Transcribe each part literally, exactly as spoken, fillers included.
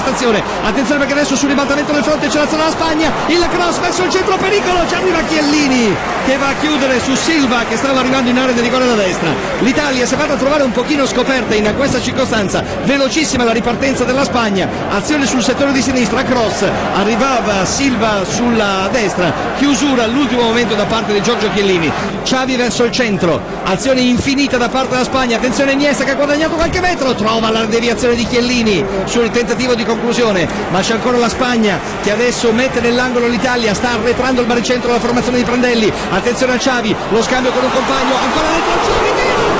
prestazione. Attenzione perché adesso sul ribaltamento del fronte c'è la zona della Spagna, il cross verso il centro, pericolo, ci arriva Chiellini che va a chiudere su Silva che stava arrivando in area di rigore da destra. L'Italia si è fatta trovare un pochino scoperta in questa circostanza, velocissima la ripartenza della Spagna, azione sul settore di sinistra, cross, arrivava Silva sulla destra, chiusura all'ultimo momento da parte di Giorgio Chiellini. Xavi verso il centro, azione infinita da parte della Spagna, attenzione Iniesta che ha guadagnato qualche metro, trova la deviazione di Chiellini sul tentativo di conclusione, ma c'è ancora la Spagna che adesso mette nell'angolo l'Italia, sta arretrando il baricentro della formazione di Prandelli, attenzione a Xavi, lo scambio con un compagno, ancora dentro,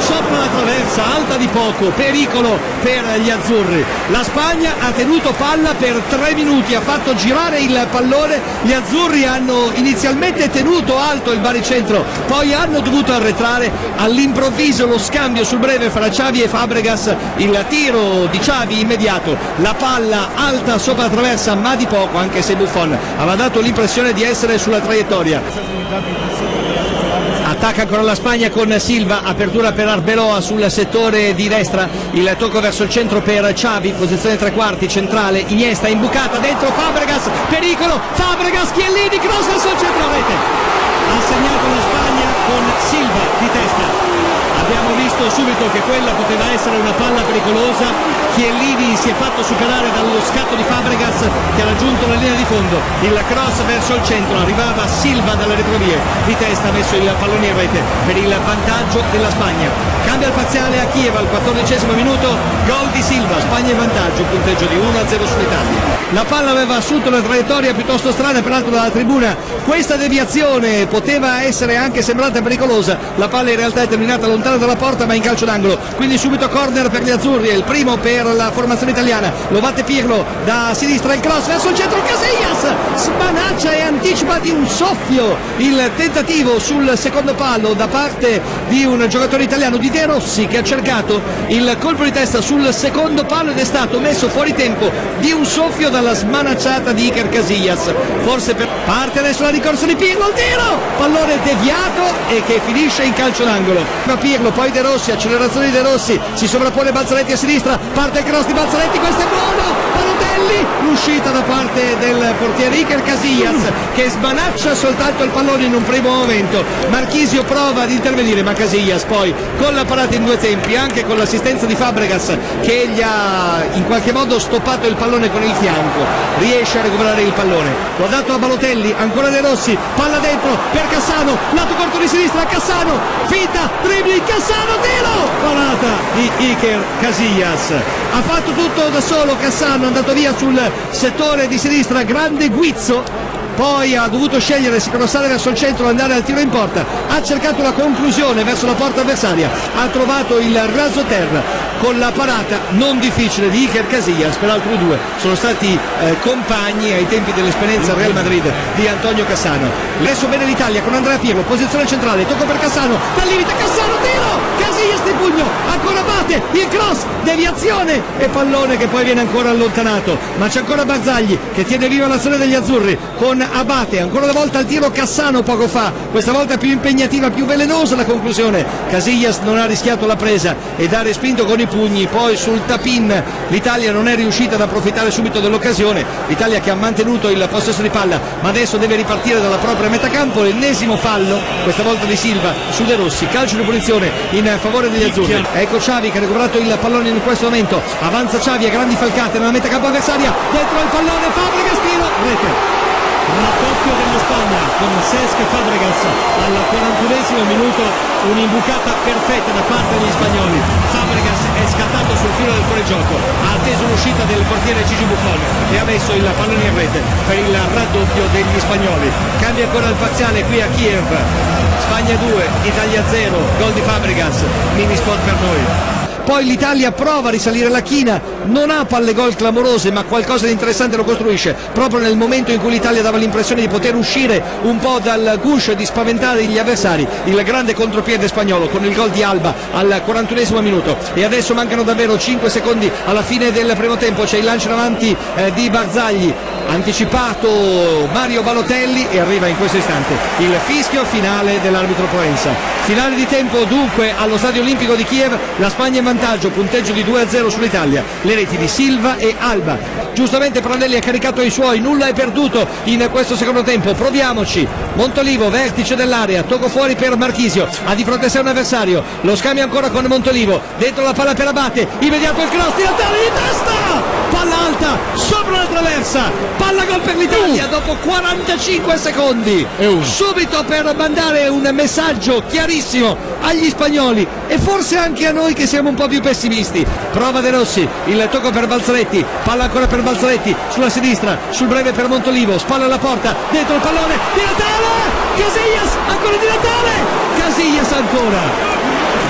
sopra la traversa, alta di poco, pericolo per gli azzurri. La Spagna ha tenuto palla per tre minuti, ha fatto girare il pallone, gli azzurri hanno inizialmente tenuto alto il baricentro, poi hanno dovuto arretrare, all'improvviso lo scambio sul breve fra Xavi e Fabregas, il tiro di Xavi immediato, la palla alta sopra la traversa ma di poco, anche se Buffon aveva dato l'impressione di essere sulla traiettoria. Attacca ancora la Spagna con Silva, apertura per Arbeloa sul settore di destra, il tocco verso il centro per Xavi, posizione tre quarti, centrale, Iniesta imbucata dentro Fabregas, pericolo, Fabregas, Chiellini, cross verso il centro rete, ha segnato la Spagna con Silva di testa. Abbiamo visto subito che quella poteva essere una palla pericolosa, Chiellini si è fatto superare dallo scatto di Fabregas che ha raggiunto la linea di fondo, il cross verso il centro, arrivava Silva dalle retrovie, di testa ha messo il pallone in rete per il vantaggio della Spagna. Cambia il parziale a Kiev al quattordicesimo minuto, gol di Silva, Spagna in vantaggio, punteggio di uno a zero sull'Italia. La palla aveva assunto una traiettoria piuttosto strana, peraltro dalla tribuna questa deviazione poteva essere anche sembrata pericolosa, la palla in realtà è terminata lontana dalla porta ma in calcio d'angolo, quindi subito corner per gli azzurri, è il primo per la formazione italiana, lo batte Pirlo da sinistra, il cross verso il centro, Casillas smanaccia e anticipa di un soffio il tentativo sul secondo palo da parte di un giocatore italiano, di De Rossi, che ha cercato il colpo di testa sul secondo palo ed è stato messo fuori tempo di un soffio dalla smanacciata di Iker Casillas, forse per parte adesso la ricorsa di Pirlo, il tiro, pallone deviato e che finisce in calcio d'angolo, ma Pirlo, poi De Rossi, accelerazione di De Rossi, si sovrappone Balzaretti a sinistra, parte il cross di Balzaretti, questo è buono, Balotelli, uscita da parte del portiere Iker Casillas che smanaccia soltanto il pallone in un primo momento, Marchisio prova ad intervenire ma Casillas poi con la parata in due tempi, anche con l'assistenza di Fabregas che gli ha in qualche modo stoppato il pallone con il fianco, riesce a recuperare il pallone, lo ha dato a Balotelli, ancora De Rossi, palla dentro per Cassano, lato corto di sinistra, Cassano, finta, dribbling, Cassano, tiro! Parata di Iker Casillas. Ha fatto tutto da solo Cassano, è andato via sul settore di sinistra, grande guizzo, poi ha dovuto scegliere se crossare verso il centro o andare al tiro in porta, ha cercato la conclusione verso la porta avversaria, ha trovato il raso terra con la parata non difficile di Iker Casillas, peraltro i due sono stati eh, compagni ai tempi dell'esperienza Real Madrid di Antonio Cassano. Adesso bene l'Italia con Andrea Pirlo, posizione centrale, tocco per Cassano, dal limite Cassano, tiro! Casillas di pugno, ancora Abate, il cross, deviazione e pallone che poi viene ancora allontanato, ma c'è ancora Barzagli che tiene viva l'azione degli azzurri con Abate, ancora una volta al tiro Cassano poco fa, questa volta più impegnativa, più velenosa la conclusione, Casillas non ha rischiato la presa ed ha respinto con i pugni, poi sul tapin l'Italia non è riuscita ad approfittare subito dell'occasione, l'Italia che ha mantenuto il possesso di palla ma adesso deve ripartire dalla propria metacampo, l'ennesimo fallo questa volta di Silva su De Rossi, calcio di punizione in favore degli azzurri. Ecco Xavi che ha recuperato il pallone in questo momento, avanza Xavi a grandi falcate nella metacampo avversaria, dentro il pallone Fabregas, tiro, rete. Raddoppio della Spagna con Cesc Fabregas al quarantunesimo minuto, un'imbucata perfetta da parte degli spagnoli, Fabregas è scattato sul filo del fuorigioco, ha atteso l'uscita del portiere Gigi Buffon e ha messo il pallone in rete per il raddoppio degli spagnoli. Cambia ancora il parziale qui a Kiev, Spagna due, Italia zero, gol di Fabregas, mini spot per noi. Poi l'Italia prova a risalire la china, non ha palle gol clamorose ma qualcosa di interessante lo costruisce proprio nel momento in cui l'Italia dava l'impressione di poter uscire un po' dal guscio e di spaventare gli avversari, il grande contropiede spagnolo con il gol di Alba al quarantunesimo minuto. E adesso mancano davvero cinque secondi alla fine del primo tempo, c'è il lancio in avanti eh, di Barzagli, anticipato Mario Balotelli e arriva in questo istante il fischio finale dell'arbitro Proença. Finale di tempo dunque allo stadio olimpico di Kiev, la Spagna è vantaggio, punteggio di due a zero sull'Italia, le reti di Silva e Alba. Giustamente Prandelli ha caricato ai suoi, nulla è perduto in questo secondo tempo, proviamoci. Montolivo, vertice dell'area, tocco fuori per Marchisio, ha di fronte a sé un avversario, lo scambia ancora con Montolivo, dentro la palla per Abate, immediato il cross, Di Natale di testa! Palla alta, sopra la traversa, palla gol per l'Italia uh. dopo quarantacinque secondi, uh. subito per mandare un messaggio chiarissimo agli spagnoli e forse anche a noi che siamo un po' più pessimisti. Prova De Rossi, il tocco per Balzaretti, palla ancora per Balzaretti, sulla sinistra, sul breve per Montolivo, spalla alla porta, dentro il pallone, Di Natale, Casillas, ancora Di Natale, Casillas ancora.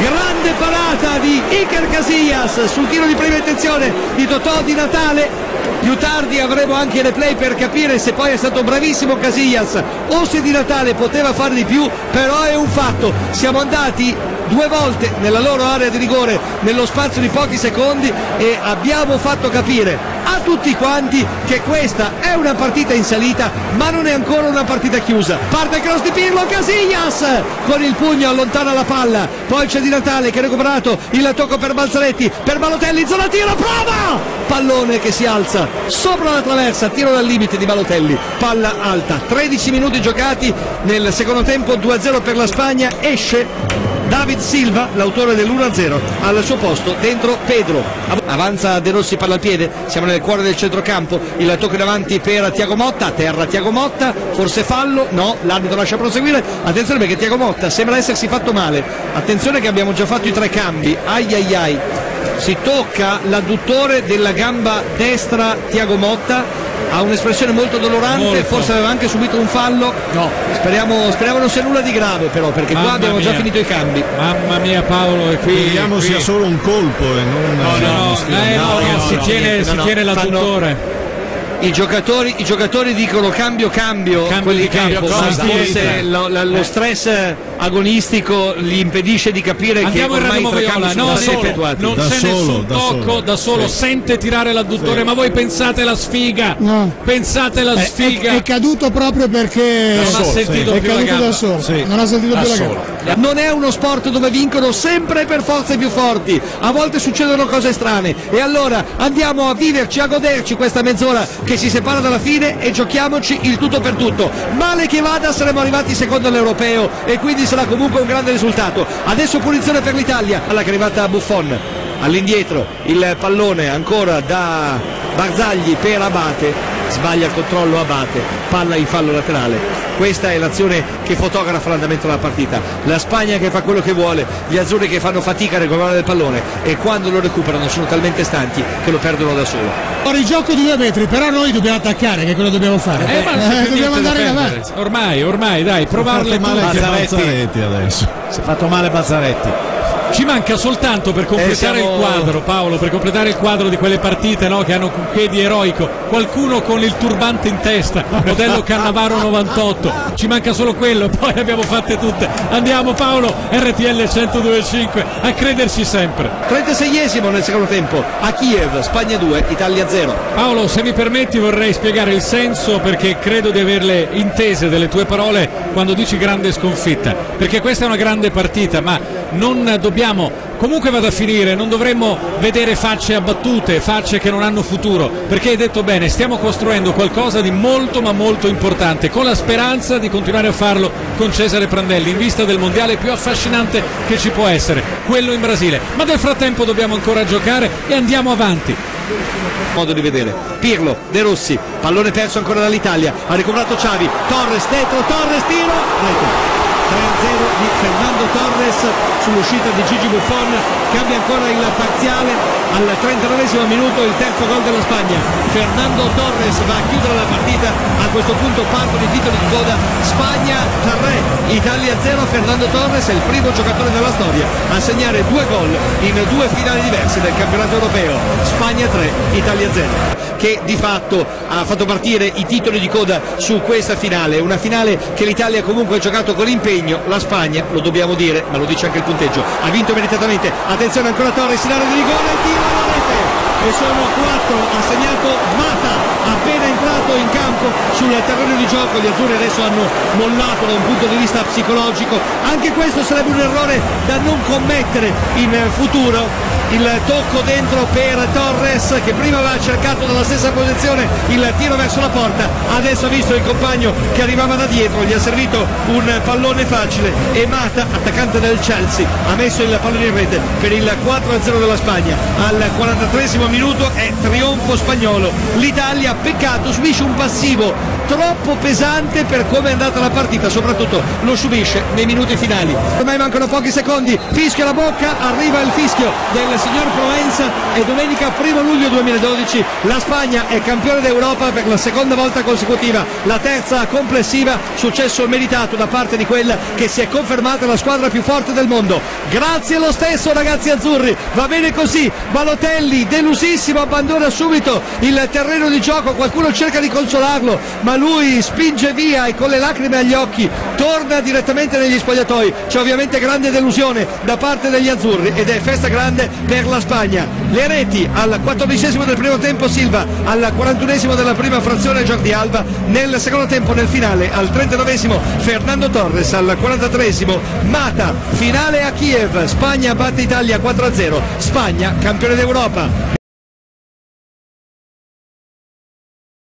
Grande parata di Iker Casillas sul tiro di prima intenzione di Totò Di Natale. Più tardi avremo anche le play per capire se poi è stato bravissimo Casillas o se Di Natale poteva fare di più, però è un fatto, siamo andati due volte nella loro area di rigore nello spazio di pochi secondi e abbiamo fatto capire a tutti quanti che questa è una partita in salita ma non è ancora una partita chiusa. Parte il cross di Pirlo, Casillas con il pugno allontana la palla, poi c'è Di Natale che ha recuperato, il tocco per Balzaretti, per Balotelli, zona tiro, prova! Pallone che si alza sopra la traversa, tiro dal limite di Balotelli, palla alta. Tredici minuti giocati nel secondo tempo, due a zero per la Spagna. Esce David Silva, l'autore dell'uno a zero, al suo posto dentro Pedro. Avanza De Rossi, palla al piede, siamo nel cuore del centrocampo, il tocco in avanti per Thiago Motta, a terra Thiago Motta, forse fallo, no, l'arbitro lascia proseguire. Attenzione perché Thiago Motta sembra essersi fatto male, attenzione che abbiamo già fatto i tre cambi, ai ai ai, si tocca l'adduttore della gamba destra Thiago Motta, ha un'espressione molto dolorante, molto. Forse aveva anche subito un fallo, no, speriamo, speriamo non sia nulla di grave però, perché mamma qua abbiamo mia. Già finito i cambi, mamma mia Paolo, e qui speriamo qui. sia solo un colpo e non no no, no, no, no, no si tiene, no, no, tiene l'adduttore. I giocatori, i giocatori dicono cambio cambio, cambio quelli di campo, campo ma forse lo, lo, lo stress agonistico gli impedisce di capire. Andiamo che ormai i cambi sono effettuati. Non c'è nessun tocco, da solo sì. Sente tirare l'adduttore, sì. Ma voi pensate la sfiga, no. Pensate la eh, sfiga. È, è caduto proprio perché non ha sentito sì. più la gamba. Sì. Non ha sentito da più solo. la gamba. Non è uno sport dove vincono sempre per forza i più forti, a volte succedono cose strane e allora andiamo a viverci, a goderci questa mezz'ora che si separa dalla fine e giochiamoci il tutto per tutto. Male che vada saremo arrivati secondo all'europeo e quindi sarà comunque un grande risultato. Adesso punizione per l'Italia, alla che è arrivata Buffon, all'indietro il pallone ancora da Barzagli per Abate, sbaglia il controllo Abate, palla in fallo laterale. Questa è l'azione che fotografa l'andamento della partita, la Spagna che fa quello che vuole, gli azzurri che fanno fatica a recuperare il pallone e quando lo recuperano sono talmente stanchi che lo perdono da solo. Il gioco di due metri, però noi dobbiamo attaccare, che è quello che dobbiamo fare, eh, eh, eh, dobbiamo andare in avanti ormai, ormai dai, provarle male Balzaretti adesso, si è fatto male Balzaretti. Ci manca soltanto per completare eh, siamo... il quadro, Paolo, per completare il quadro di quelle partite, no, che hanno che di eroico qualcuno con il turbante in testa, modello Cannavaro novantotto, ci manca solo quello, poi le abbiamo fatte tutte. Andiamo Paolo, R T L centodue e cinque, a crederci sempre. trentaseiesimo nel secondo tempo a Kiev, Spagna due, Italia zero. Paolo, se mi permetti vorrei spiegare il senso, perché credo di averle intese delle tue parole quando dici grande sconfitta, perché questa è una grande partita ma non dobbiamo Abbiamo, comunque vada a finire, non dovremmo vedere facce abbattute, facce che non hanno futuro, perché hai detto bene, stiamo costruendo qualcosa di molto ma molto importante, con la speranza di continuare a farlo con Cesare Prandelli in vista del mondiale più affascinante che ci può essere, quello in Brasile, ma nel frattempo dobbiamo ancora giocare e andiamo avanti. Modo di vedere Pirlo, De Rossi, pallone perso ancora dall'Italia, ha recuperato Xavi, Torres dentro, Torres tiro, dentro. tre a zero di Fernando Torres sull'uscita di Gigi Buffon, cambia ancora il parziale al trentanovesimo minuto, il terzo gol della Spagna. Fernando Torres va a chiudere la partita, a questo punto parto di titoli di coda, Spagna tre, Italia zero. Fernando Torres è il primo giocatore della storia a segnare due gol in due finali diverse del campionato europeo, Spagna tre, Italia zero, che di fatto ha fatto partire i titoli di coda su questa finale, una finale che l'Italia comunque ha giocato con impegno. La Spagna, lo dobbiamo dire, ma lo dice anche il punteggio, ha vinto meritatamente. Attenzione ancora Torres in area di rigore, tiro alla rete. e sono quattro. Ha segnato Mata appena entrato in campo sul terreno di gioco. Gli azzurri adesso hanno mollato da un punto di vista psicologico, anche questo sarebbe un errore da non commettere in futuro. Il tocco dentro per Torres, che prima aveva cercato dalla stessa posizione il tiro verso la porta, adesso ha visto il compagno che arrivava da dietro, gli ha servito un pallone facile e Mata, attaccante del Chelsea, ha messo il pallone in rete per il quattro a zero della Spagna al quarantatreesimo minuto. È trionfo spagnolo. L'Italia, peccato, subisce un passivo troppo pesante per come è andata la partita, soprattutto lo subisce nei minuti finali. Ormai mancano pochi secondi, fischio alla bocca, arriva il fischio del signor Proença e domenica primo luglio duemiladodici la Spagna è campione d'Europa per la seconda volta consecutiva, la terza complessiva, successo meritato da parte di quella che si è confermata la squadra più forte del mondo. Grazie lo stesso ragazzi azzurri, va bene così. Balotelli delusissimo, abbandona subito il terreno di gioco, qualcuno cerca di consolarlo ma lui spinge via e con le lacrime agli occhi torna direttamente negli spogliatoi. C'è ovviamente grande delusione da parte degli azzurri ed è festa grande per la Spagna. Le reti al quattordicesimo del primo tempo Silva, al quarantunesimo della prima frazione Jordi Alba, nel secondo tempo nel finale al trentanovesimo Fernando Torres, al quarantatreesimo Mata. Finale a Kiev, Spagna batte Italia quattro a zero, Spagna campione d'Europa.